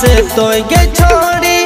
से तोय के छोड़ी